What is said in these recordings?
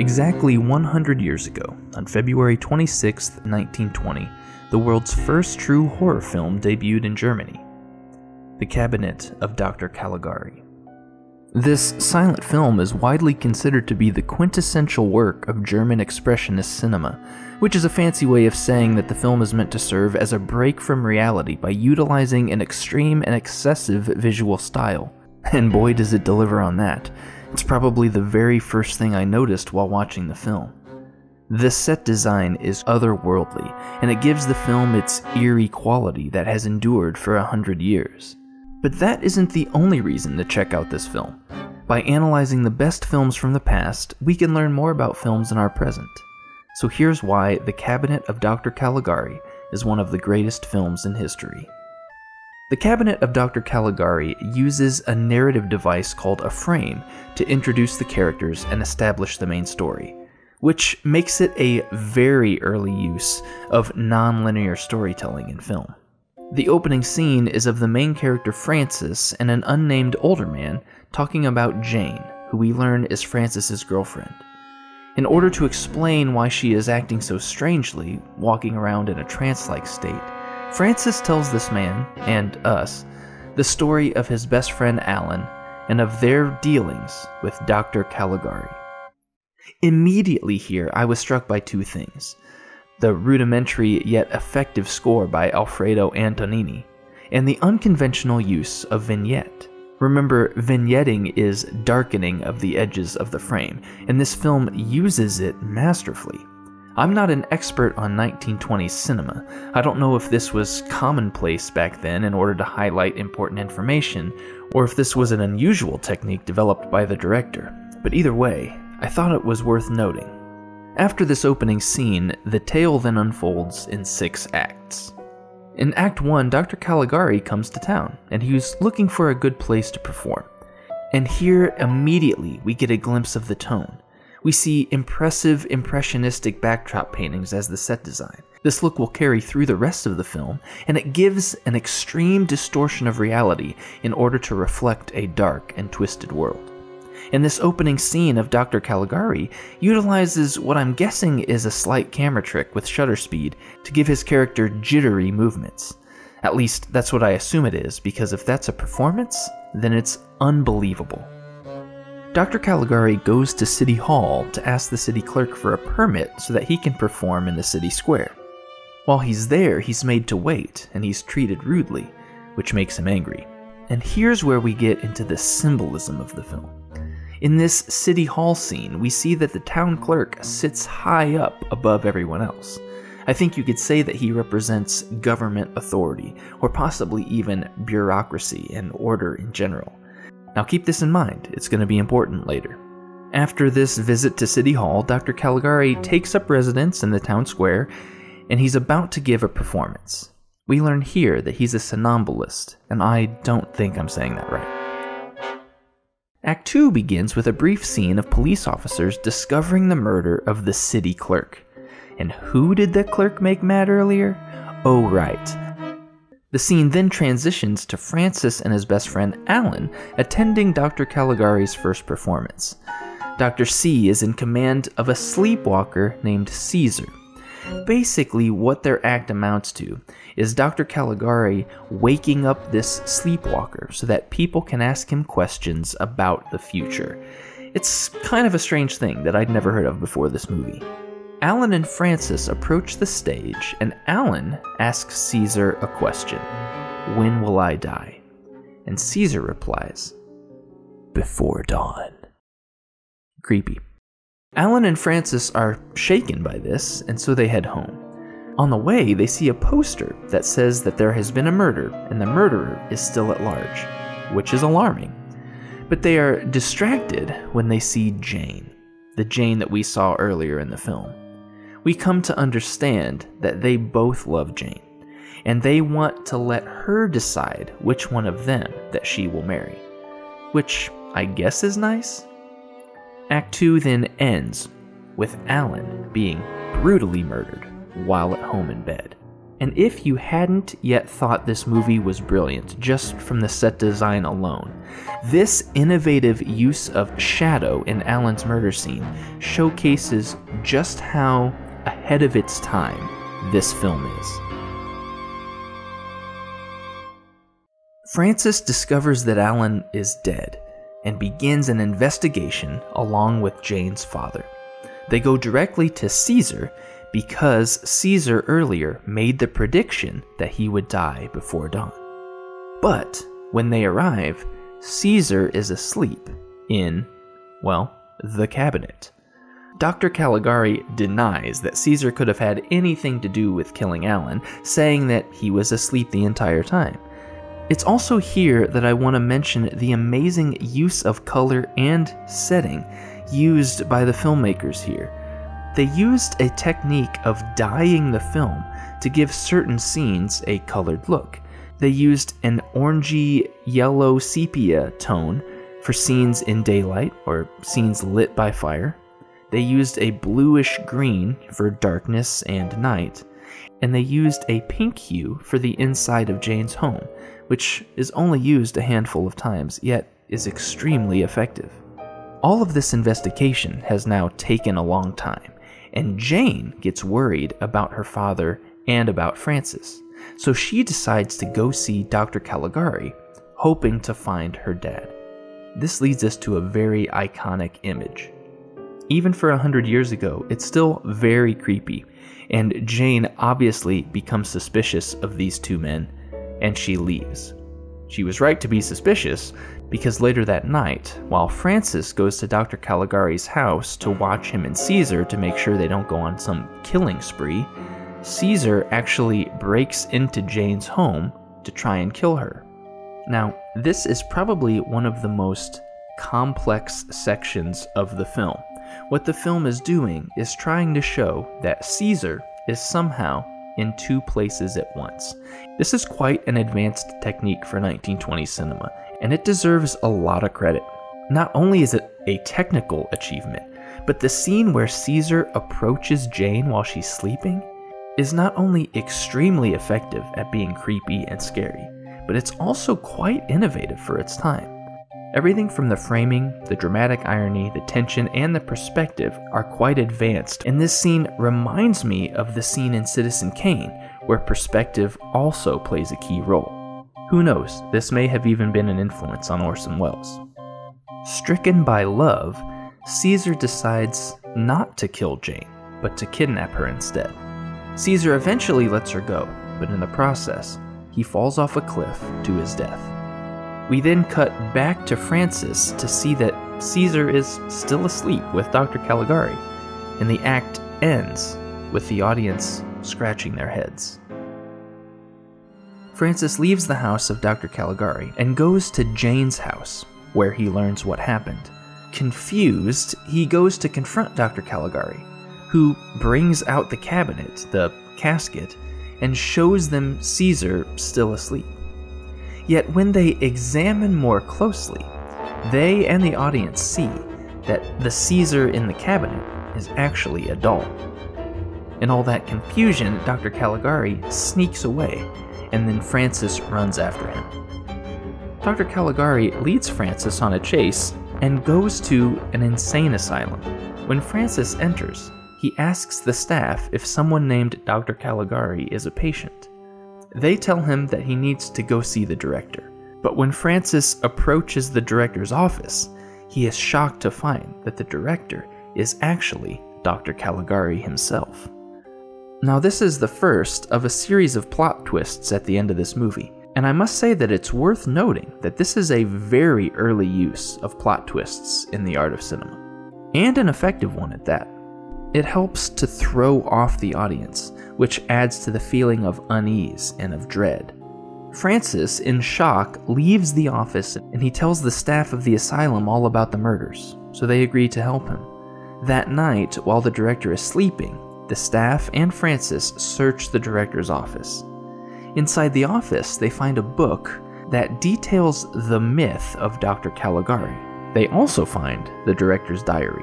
Exactly 100 years ago, on February 26, 1920, the world's first true horror film debuted in Germany, The Cabinet of Dr. Caligari. This silent film is widely considered to be the quintessential work of German Expressionist cinema, which is a fancy way of saying that the film is meant to serve as a break from reality by utilizing an extreme and excessive visual style. And boy, does it deliver on that. It's probably the very first thing I noticed while watching the film. The set design is otherworldly, and it gives the film its eerie quality that has endured for 100 years. But that isn't the only reason to check out this film. By analyzing the best films from the past, we can learn more about films in our present. So here's why The Cabinet of Dr. Caligari is one of the greatest films in history. The Cabinet of Dr. Caligari uses a narrative device called a frame to introduce the characters and establish the main story, which makes it a very early use of non-linear storytelling in film. The opening scene is of the main character Francis and an unnamed older man talking about Jane, who we learn is Francis's girlfriend. In order to explain why she is acting so strangely, walking around in a trance-like state, Francis tells this man, and us, the story of his best friend Alan and of their dealings with Dr. Caligari. Immediately here, I was struck by two things: the rudimentary yet effective score by Alfredo Antonini, and the unconventional use of vignette. Remember, vignetting is darkening of the edges of the frame, and this film uses it masterfully. I'm not an expert on 1920s cinema. I don't know if this was commonplace back then in order to highlight important information, or if this was an unusual technique developed by the director, but either way, I thought it was worth noting. After this opening scene, the tale then unfolds in 6 acts. In Act 1, Dr. Caligari comes to town, and he's looking for a good place to perform. And here, immediately, we get a glimpse of the tone. We see impressive impressionistic backdrop paintings as the set design. This look will carry through the rest of the film, and it gives an extreme distortion of reality in order to reflect a dark and twisted world. And this opening scene of Dr. Caligari utilizes what I'm guessing is a slight camera trick with shutter speed to give his character jittery movements. At least that's what I assume it is, because if that's a performance, then it's unbelievable. Dr. Caligari goes to City Hall to ask the city clerk for a permit so that he can perform in the city square. While he's there, he's made to wait, and he's treated rudely, which makes him angry. And here's where we get into the symbolism of the film. In this City Hall scene, we see that the town clerk sits high up above everyone else. I think you could say that he represents government authority, or possibly even bureaucracy and order in general. Now keep this in mind, it's going to be important later. After this visit to City Hall, Dr. Caligari takes up residence in the town square, and he's about to give a performance. We learn here that he's a somnambulist, and I don't think I'm saying that right. Act 2 begins with a brief scene of police officers discovering the murder of the city clerk. And who did the clerk make mad earlier? Oh, right. The scene then transitions to Francis and his best friend Alan attending Dr. Caligari's first performance. Dr. C is in command of a sleepwalker named Caesar. Basically, what their act amounts to is Dr. Caligari waking up this sleepwalker so that people can ask him questions about the future. It's kind of a strange thing that I'd never heard of before this movie. Alan and Francis approach the stage, and Alan asks Caesar a question. "When will I die?" And Caesar replies, "Before dawn." Creepy. Alan and Francis are shaken by this, and so they head home. On the way, they see a poster that says that there has been a murder, and the murderer is still at large, which is alarming. But they are distracted when they see Jane, the Jane that we saw earlier in the film. We come to understand that they both love Jane, and they want to let her decide which one of them that she will marry, which I guess is nice. Act 2 then ends with Alan being brutally murdered while at home in bed. And if you hadn't yet thought this movie was brilliant, just from the set design alone, this innovative use of shadow in Alan's murder scene showcases just how ahead of its time this film is. Francis discovers that Alan is dead and begins an investigation along with Jane's father. They go directly to Caesar because Caesar earlier made the prediction that he would die before dawn. But when they arrive, Caesar is asleep in, well, the cabinet. Dr. Caligari denies that Caesar could have had anything to do with killing Alan, saying that he was asleep the entire time. It's also here that I want to mention the amazing use of color and setting used by the filmmakers here. They used a technique of dyeing the film to give certain scenes a colored look. They used an orangey yellow sepia tone for scenes in daylight or scenes lit by fire. They used a bluish green for darkness and night. And they used a pink hue for the inside of Jane's home, which is only used a handful of times, yet is extremely effective. All of this investigation has now taken a long time, and Jane gets worried about her father and about Francis, so she decides to go see Dr. Caligari, hoping to find her dad. This leads us to a very iconic image. Even for 100 years ago, it's still very creepy, and Jane obviously becomes suspicious of these two men, and she leaves. She was right to be suspicious, because later that night, while Francis goes to Dr. Caligari's house to watch him and Caesar to make sure they don't go on some killing spree, Caesar actually breaks into Jane's home to try and kill her. Now, this is probably one of the most complex sections of the film. What the film is doing is trying to show that Caesar is somehow in two places at once. This is quite an advanced technique for 1920s cinema, and it deserves a lot of credit. Not only is it a technical achievement, but the scene where Caesar approaches Jane while she's sleeping is not only extremely effective at being creepy and scary, but it's also quite innovative for its time. Everything from the framing, the dramatic irony, the tension, and the perspective are quite advanced, and this scene reminds me of the scene in Citizen Kane, where perspective also plays a key role. Who knows, this may have even been an influence on Orson Welles. Stricken by love, Caesar decides not to kill Jane, but to kidnap her instead. Caesar eventually lets her go, but in the process, he falls off a cliff to his death. We then cut back to Francis to see that Caesar is still asleep with Dr. Caligari, and the act ends with the audience scratching their heads. Francis leaves the house of Dr. Caligari and goes to Jane's house, where he learns what happened. Confused, he goes to confront Dr. Caligari, who brings out the cabinet, the casket, and shows them Caesar still asleep. Yet when they examine more closely, they and the audience see that the Caesar in the cabinet is actually a doll. In all that confusion, Dr. Caligari sneaks away, and then Francis runs after him. Dr. Caligari leads Francis on a chase and goes to an insane asylum. When Francis enters, he asks the staff if someone named Dr. Caligari is a patient. They tell him that he needs to go see the director, but when Francis approaches the director's office, he is shocked to find that the director is actually Dr. Caligari himself. Now, this is the first of a series of plot twists at the end of this movie, and I must say that it's worth noting that this is a very early use of plot twists in the art of cinema, and an effective one at that. It helps to throw off the audience, which adds to the feeling of unease and of dread. Francis, in shock, leaves the office and he tells the staff of the asylum all about the murders, so they agree to help him. That night, while the director is sleeping, the staff and Francis search the director's office. Inside the office, they find a book that details the myth of Dr. Caligari. They also find the director's diary.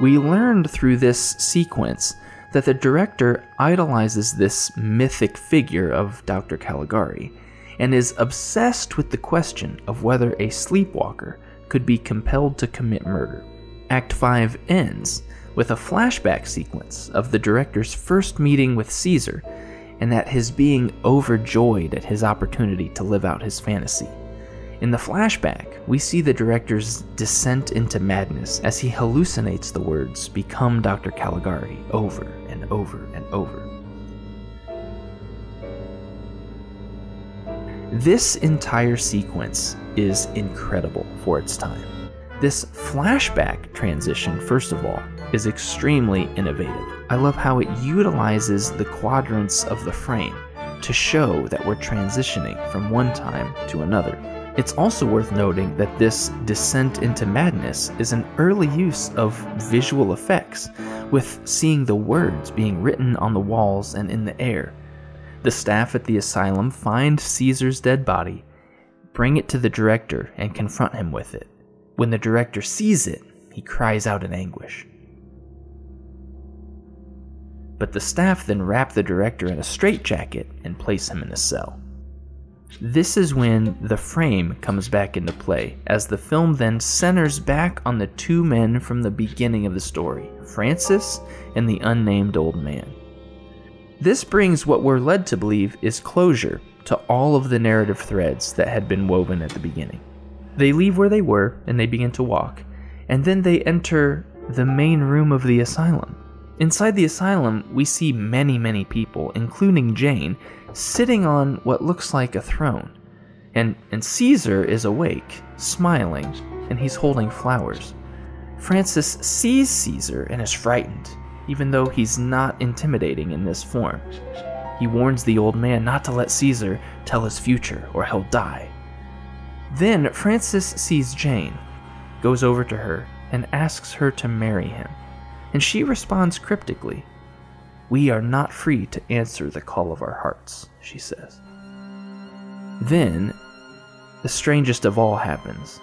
We learned through this sequence that the director idolizes this mythic figure of Dr. Caligari and is obsessed with the question of whether a sleepwalker could be compelled to commit murder. Act 5 ends with a flashback sequence of the director's first meeting with Caesar and at his being overjoyed at his opportunity to live out his fantasy. In the flashback, we see the director's descent into madness as he hallucinates the words "Become Dr. Caligari" over and over and over. This entire sequence is incredible for its time. This flashback transition, first of all, is extremely innovative. I love how it utilizes the quadrants of the frame to show that we're transitioning from one time to another. It's also worth noting that this descent into madness is an early use of visual effects, with seeing the words being written on the walls and in the air. The staff at the asylum find Caesar's dead body, bring it to the director, and confront him with it. When the director sees it, he cries out in anguish. But the staff then wrap the director in a straitjacket and place him in a cell. This is when the frame comes back into play, as the film then centers back on the two men from the beginning of the story, Francis and the unnamed old man. This brings what we're led to believe is closure to all of the narrative threads that had been woven at the beginning. They leave where they were and they begin to walk, and then they enter the main room of the asylum. Inside the asylum, we see many people, including Jane, sitting on what looks like a throne. And Caesar is awake, smiling, and he's holding flowers. Francis sees Caesar and is frightened, even though he's not intimidating in this form. He warns the old man not to let Caesar tell his future or he'll die. Then Francis sees Jane, goes over to her, and asks her to marry him. And she responds cryptically. "We are not free to answer the call of our hearts," she says. Then, the strangest of all happens.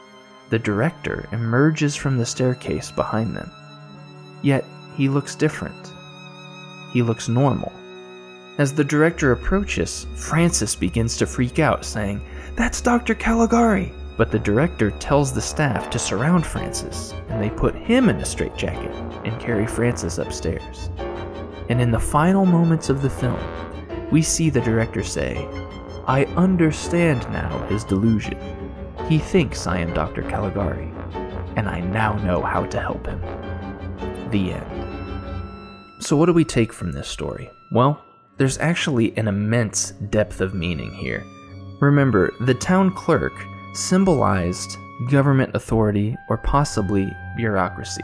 The director emerges from the staircase behind them. Yet, he looks different. He looks normal. As the director approaches, Francis begins to freak out, saying, "That's Dr. Caligari!" But the director tells the staff to surround Francis, and they put him in a straitjacket and carry Francis upstairs. And in the final moments of the film, we see the director say, "I understand now his delusion. He thinks I am Dr. Caligari, and I now know how to help him." The end. So what do we take from this story? Well, there's actually an immense depth of meaning here. Remember, the town clerk symbolized government authority or possibly bureaucracy.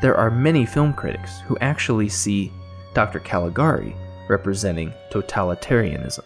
There are many film critics who actually see Dr. Caligari representing totalitarianism.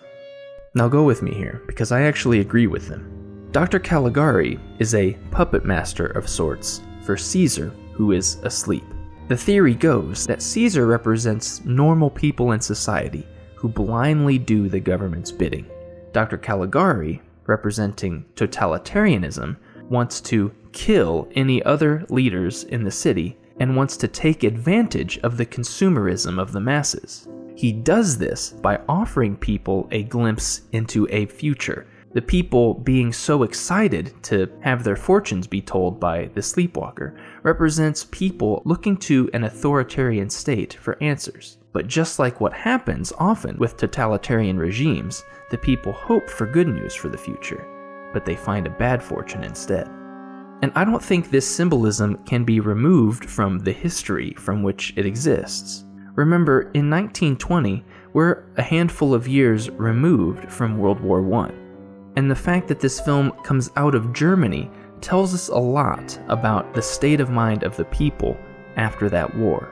Now go with me here, because I actually agree with them. Dr. Caligari is a puppet master of sorts for Caesar, who is asleep. The theory goes that Caesar represents normal people in society who blindly do the government's bidding. Dr. Caligari, representing totalitarianism, wants to kill any other leaders in the city and wants to take advantage of the consumerism of the masses. He does this by offering people a glimpse into a future, the people being so excited to have their fortunes be told by the sleepwalker represents people looking to an authoritarian state for answers. But just like what happens often with totalitarian regimes, the people hope for good news for the future, but they find a bad fortune instead. And I don't think this symbolism can be removed from the history from which it exists. Remember, in 1920, we're a handful of years removed from World War I, and the fact that this film comes out of Germany tells us a lot about the state of mind of the people after that war.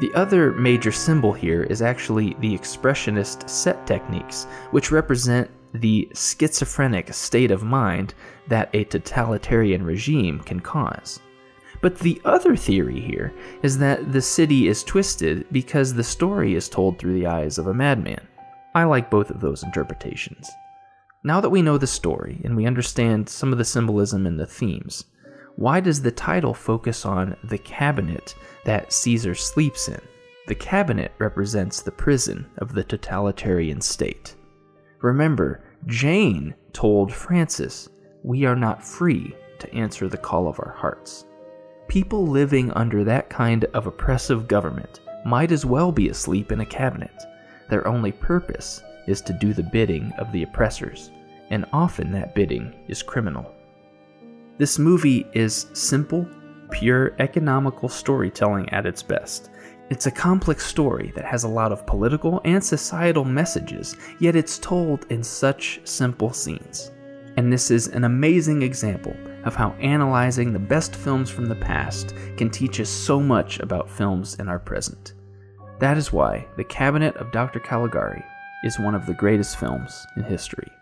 The other major symbol here is actually the Expressionist set techniques, which represent the schizophrenic state of mind that a totalitarian regime can cause. But the other theory here is that the city is twisted because the story is told through the eyes of a madman. I like both of those interpretations. Now that we know the story and we understand some of the symbolism and the themes, why does the title focus on the cabinet that Caesar sleeps in? The cabinet represents the prison of the totalitarian state. Remember, Jane told Francis, "We are not free to answer the call of our hearts." People living under that kind of oppressive government might as well be asleep in a cabinet. Their only purpose is to do the bidding of the oppressors, and often that bidding is criminal. This movie is simple, pure economical storytelling at its best. It's a complex story that has a lot of political and societal messages, yet it's told in such simple scenes. And this is an amazing example of how analyzing the best films from the past can teach us so much about films in our present. That is why The Cabinet of Dr. Caligari is one of the greatest films in history.